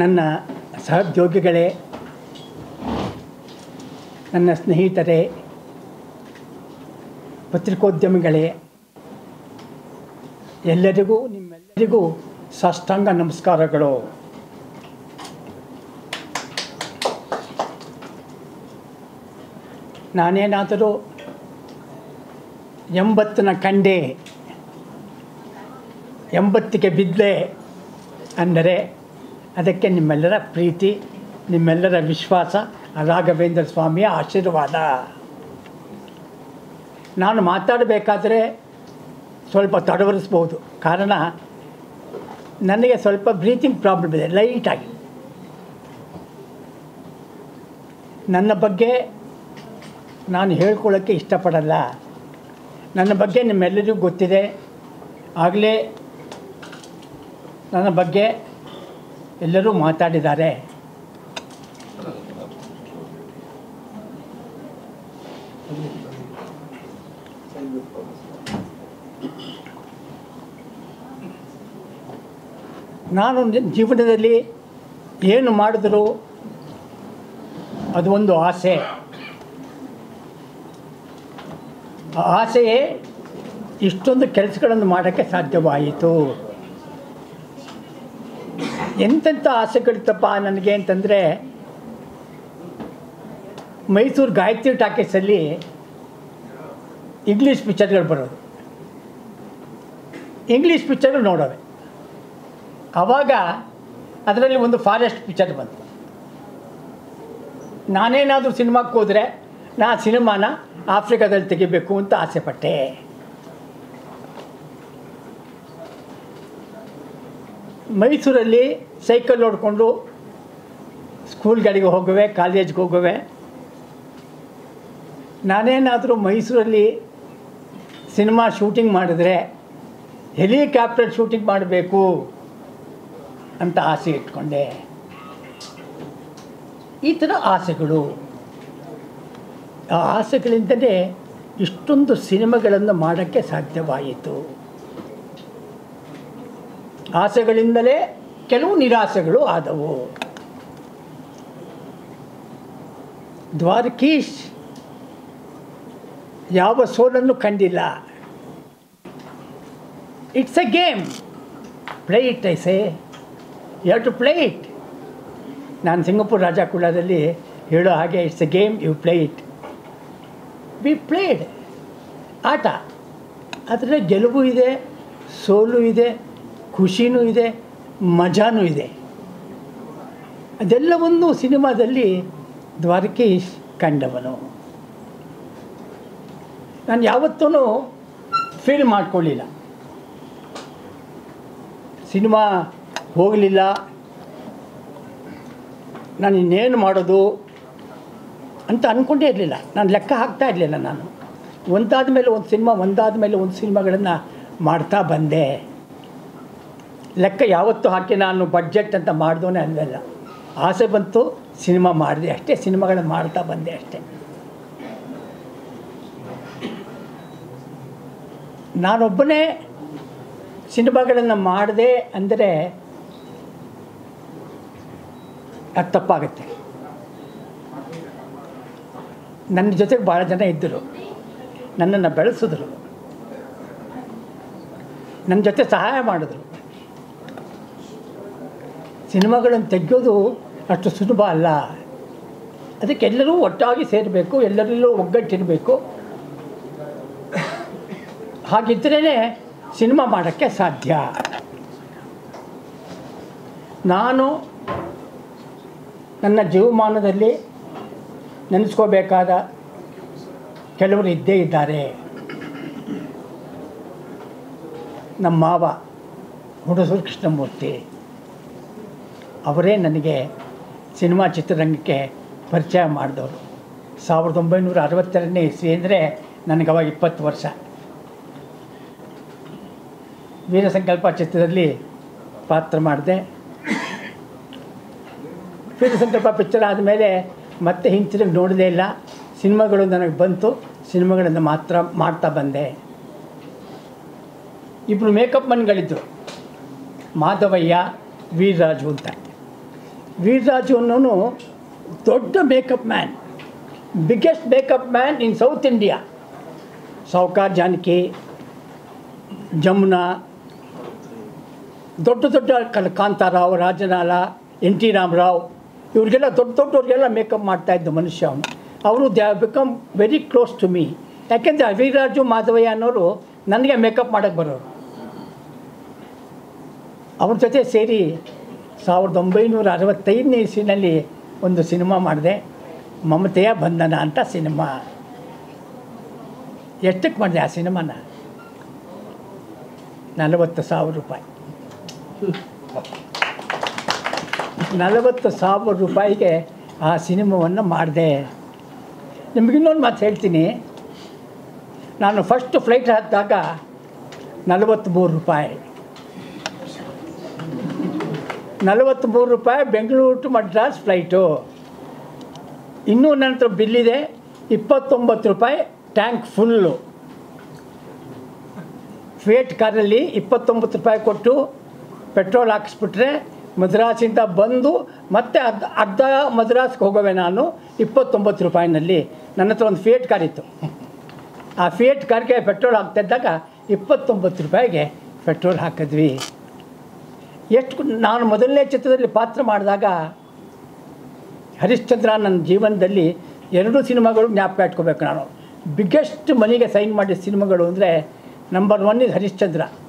ನನ್ನ ಸಹೋದ್ಯೋಗಿಗಳೇ, ನನ್ನ ಸ್ನೇಹಿತರೇ, ಪತ್ರಿಕೋದ್ಯಮಿಗಳೇ, ಎಲ್ಲರಿಗೂ ನಿಮ್ಮೆಲ್ಲರಿಗೂ ಸಾಷ್ಟಾಂಗ ನಮಸ್ಕಾರಗಳು. ನಾನೇನಾದರೂ 80ನ ಕಂಡೆ, 80ಕ್ಕೆ ಬಿದ್ದೆ ಅಂದರೆ ಅದಕ್ಕೆ ನಿಮ್ಮೆಲ್ಲರ ಪ್ರೀತಿ, ನಿಮ್ಮೆಲ್ಲರ ವಿಶ್ವಾಸ, ರಾಘವೇಂದ್ರ ಸ್ವಾಮಿಯ ಆಶೀರ್ವಾದ. ನಾನು ಮಾತಾಡಬೇಕಾದರೆ ಸ್ವಲ್ಪ ತಡವರಿಸ್ಬೋದು, ಕಾರಣ ನನಗೆ ಸ್ವಲ್ಪ ಬ್ರೀತಿಂಗ್ ಪ್ರಾಬ್ಲಮ್ ಇದೆ, ಲೈಟಾಗಿ. ನನ್ನ ಬಗ್ಗೆ ನಾನು ಹೇಳ್ಕೊಳ್ಳೋಕ್ಕೆ ಇಷ್ಟಪಡಲ್ಲ. ನನ್ನ ಬಗ್ಗೆ ನಿಮ್ಮೆಲ್ಲರಿಗೂ ಗೊತ್ತಿದೆ. ಆಗಲೇ ನನ್ನ ಬಗ್ಗೆ ಎಲ್ಲರೂ ಮಾತಾಡಿದ್ದಾರೆ. ನಾನು ಜೀವನದಲ್ಲಿ ಏನು ಮಾಡಿದ್ರು ಅದು ಒಂದು ಆಸೆ. ಆ ಆಸೆಯೇ ಇಷ್ಟೊಂದು ಕೆಲಸಗಳನ್ನು ಮಾಡೋಕ್ಕೆ ಸಾಧ್ಯವಾಯಿತು. ಎಂತೆಂಥ ಆಸೆಗಳಿತ್ತಪ್ಪ ನನಗೆ ಅಂತಂದರೆ, ಮೈಸೂರು ಗಾಯತ್ರಿ ಟಾಕೀಸಲ್ಲಿ ಇಂಗ್ಲೀಷ್ ಪಿಕ್ಚರ್ಗಳು ಬರೋದು, ಇಂಗ್ಲೀಷ್ ಪಿಕ್ಚರ್ಗಳು ನೋಡೋವೆ. ಆವಾಗ ಅದರಲ್ಲಿ ಒಂದು ಫಾರೆಸ್ಟ್ ಪಿಕ್ಚರ್ ಬಂತು. ನಾನೇನಾದರೂ ಸಿನಿಮಾಕ್ಕೆ ಹೋದರೆ ನಾನು ಸಿನಿಮಾನ ಆಫ್ರಿಕಾದಲ್ಲಿ ತೆಗಿಬೇಕು ಅಂತ ಆಸೆಪಟ್ಟೆ. ಮೈಸೂರಲ್ಲಿ ಸೈಕಲ್ ಓಡಿಕೊಂಡು ಸ್ಕೂಲ್ಗಳಿಗೆ ಹೋಗುವೆ, ಕಾಲೇಜ್ಗೆ ಹೋಗುವೆ. ನಾನೇನಾದರೂ ಮೈಸೂರಲ್ಲಿ ಸಿನಿಮಾ ಶೂಟಿಂಗ್ ಮಾಡಿದ್ರೆ ಹೆಲಿಕಾಪ್ಟರ್ ಶೂಟಿಂಗ್ ಮಾಡಬೇಕು ಅಂತ ಆಸೆ ಇಟ್ಕೊಂಡೆ. ಈ ಥರ ಆಸೆಗಳು, ಆ ಆಸೆಗಳಿಂದಲೇ ಇಷ್ಟೊಂದು ಸಿನಿಮಾಗಳನ್ನು ಮಾಡೋಕ್ಕೆ ಸಾಧ್ಯವಾಯಿತು. ಆಸೆಗಳಿಂದಲೇ ಕೆಲವು ನಿರಾಸೆಗಳು ಆದವು. ದ್ವಾರಕೀಶ್ ಯಾವ ಸೋಲನ್ನು ಕಂಡಿಲ್ಲ. It's a game, play it, I say you have to play it. ನಾನು ಸಿಂಗಾಪುರ ರಾಜಕುಲದಲ್ಲಿ ಹೇಳೋ ಹಾಗೆ, it's a game, you play it, we played. ಆಟ, ಆದರೆ ಗೆಲುವು ಇದೆ, ಸೋಲು ಇದೆ, ಖುಷಿನೂ ಇದೆ, ಮಜಾನೂ ಇದೆ. ಅದೆಲ್ಲವನ್ನು ಸಿನಿಮಾದಲ್ಲಿ ದ್ವಾರಕೀಶ್ ಕಂಡವನು. ನಾನು ಯಾವತ್ತೂ ಫೀಲ್ ಮಾಡಿಕೊಳ್ಳಿಲ್ಲ, ಸಿನಿಮಾ ಹೋಗಲಿಲ್ಲ, ನಾನು ಇನ್ನೇನು ಮಾಡೋದು ಅಂತ ಅಂದ್ಕೊಂಡೇ ಇರಲಿಲ್ಲ. ನಾನು ಲೆಕ್ಕ ಹಾಕ್ತಾ ಇರಲಿಲ್ಲ. ನಾನು ಒಂದಾದ ಮೇಲೆ ಒಂದು ಸಿನಿಮಾ, ಒಂದಾದ ಮೇಲೆ ಒಂದು ಸಿನಿಮಾಗಳನ್ನು ಮಾಡ್ತಾ ಬಂದೆ. ಲೆಕ್ಕ ಯಾವತ್ತೂ ಹಾಕಿ ನಾನು ಬಡ್ಜೆಟ್ ಅಂತ ಮಾಡಿದವನೇ ಅಲ್ಲೆಲ್ಲ. ಆಸೆ ಬಂತು, ಸಿನಿಮಾ ಮಾಡಿದೆ ಅಷ್ಟೇ, ಸಿನಿಮಾಗಳನ್ನು ಮಾಡ್ತಾ ಬಂದೆ ಅಷ್ಟೇ. ನಾನೊಬ್ಬನೇ ಸಿನಿಮಾಗಳನ್ನು ಮಾಡಿದೆ ಅಂದರೆ ಅದು ತಪ್ಪಾಗುತ್ತೆ. ನನ್ನ ಜೊತೆಗೆ ಭಾಳ ಜನ ಇದ್ದರು, ನನ್ನನ್ನು ಬೆಳೆಸಿದ್ರು, ನನ್ನ ಜೊತೆ ಸಹಾಯ ಮಾಡಿದ್ರು. ಸಿನಿಮಾಗಳನ್ನು ತೆಗೆಯೋದು ಅಷ್ಟು ಸುಲಭ ಅಲ್ಲ. ಅದಕ್ಕೆಲ್ಲರೂ ಒಟ್ಟಾಗಿ ಸೇರಬೇಕು, ಎಲ್ಲರಲ್ಲೂ ಒಗ್ಗಟ್ಟಿರಬೇಕು. ಹಾಗಿದ್ರೇ ಸಿನಿಮಾ ಮಾಡೋಕ್ಕೆ ಸಾಧ್ಯ. ನಾನು ನನ್ನ ಜೀವಮಾನದಲ್ಲಿ ನೆನೆಸ್ಕೋಬೇಕಾದ ಕೆಲವರು ಇದ್ದೇ ಇದ್ದಾರೆ. ನಮ್ಮ ಮಾವ ಹುಡುಸೂರು ಕೃಷ್ಣಮೂರ್ತಿ ಅವರೇ ನನಗೆ ಸಿನಿಮಾ ಚಿತ್ರರಂಗಕ್ಕೆ ಪರಿಚಯ ಮಾಡಿದವರು. 1962ನೇ ಇಸ್ವಿ ಅಂದರೆ ನನಗವಾಗ 20 ವರ್ಷ. ವೀರಸಂಕಲ್ಪ ಚಿತ್ರದಲ್ಲಿ ಪಾತ್ರ ಮಾಡಿದೆ. ವೀರಸಂಕಲ್ಪ ಪಿಕ್ಚರ್ ಆದಮೇಲೆ ಮತ್ತೆ ಹಿಂತಿರುಗಿ ನೋಡದೇ ಇಲ್ಲ. ಸಿನಿಮಾಗಳು ನನಗೆ ಬಂತು, ಸಿನಿಮಾಗಳನ್ನು ಮಾತ್ರ ಮಾಡ್ತಾ ಬಂದೆ. ಇಬ್ಬರು ಮೇಕಪ್ ಮನ್ಗಳಿದ್ದರು, ಮಾಧವಯ್ಯ, ವೀರರಾಜು ಅಂತ. ವೀರರಾಜು ದೊಡ್ಡ makeup man, biggest makeup man in south India. Sowcar Janaki, Jamuna, ದೊಡ್ಡ ದೊಡ್ಡ ಕಾಂತಾರಾವ್, ರಾಜನಾಲ, ಎನ್ ಟಿ ರಾಮರಾವ್, ಇವರಿಗೆಲ್ಲ ದೊಡ್ಡ ದೊಡ್ಡವ್ರಿಗೆಲ್ಲ ಮೇಕಪ್ ಮಾಡ್ತಾಯಿದ್ದ ಮನುಷ್ಯ ಅವನು. ಅವರು they have become very close to me. ಯಾಕೆಂದರೆ ವೀರರಾಜು ಮಾಧವಯ್ಯ ಅನ್ನೋರು ನನಗೆ ಮೇಕಪ್ ಮಾಡೋಕ್ಕೆ ಬರೋರು. ಅವ್ರ ಜೊತೆ ಸೇರಿ 1965ನೇ ಇಸವಿನಲ್ಲಿ ಒಂದು ಸಿನಿಮಾ ಮಾಡಿದೆ, ಮಮತೆಯ ಬಂಧನ ಅಂತ ಸಿನಿಮಾ. ಎಷ್ಟಕ್ಕೆ ಮಾಡಿದೆ ಆ ಸಿನಿಮಾನ? 40,000 ರೂಪಾಯಿ. 40,000 ರೂಪಾಯಿಗೆ ಆ ಸಿನಿಮಾವನ್ನು ಮಾಡಿದೆ. ನಿಮಗಿನ್ನೊಂದು ಮಾತು ಹೇಳ್ತೀನಿ, ನಾನು ಫಸ್ಟ್ ಫ್ಲೈಟ್ ಹತ್ತಿದಾಗ 43 ರೂಪಾಯಿ, 43 ರೂಪಾಯಿ ಬೆಂಗಳೂರು ಟು ಮಡ್ರಾಸ್ ಫ್ಲೈಟು. ಇನ್ನೂ ನಂತರ ಬಿಲ್ಲಿದೆ 29 ರೂಪಾಯಿ, ಟ್ಯಾಂಕ್ ಫುಲ್ಲು. ಫೇಟ್ ಕಾರಲ್ಲಿ 29 ರೂಪಾಯಿ ಕೊಟ್ಟು ಪೆಟ್ರೋಲ್ ಹಾಕಿಸ್ಬಿಟ್ರೆ ಮದ್ರಾಸಿಂದ ಬಂದು ಮತ್ತೆ ಅರ್ಧ ಮದ್ರಾಸ್ಗೆ ಹೋಗವೆ ನಾನು 29 ರೂಪಾಯಿನಲ್ಲಿ. ನನ್ನ ಹತ್ರ ಒಂದು ಫೇಟ್ ಕಾರಿತ್ತು. ಆ ಫೇಟ್ ಕಾರ್ಗೆ ಪೆಟ್ರೋಲ್ ಹಾಕ್ತಿದ್ದಾಗ 29 ರೂಪಾಯಿಗೆ ಪೆಟ್ರೋಲ್ ಹಾಕಿದ್ವಿ. ಎಷ್ಟು ನಾನು ಮೊದಲನೇ ಚಿತ್ರದಲ್ಲಿ ಪಾತ್ರ ಮಾಡಿದಾಗ ಹರಿಶ್ಚಂದ್ರ ನನ್ನ ಜೀವನದಲ್ಲಿ 2 ಸಿನಿಮಾಗಳು ಜ್ಞಾಪಕ ಇಟ್ಕೋಬೇಕು ನಾನು. ಬಿಗ್ಗೆಸ್ಟ್ ಮನಿಗೆ ಸೈನ್ ಮಾಡಿದ ಸಿನಿಮಾಗಳು ಅಂದರೆ ನಂಬರ್ 1 ಇಸ್ ಹರಿಶ್ಚಂದ್ರ.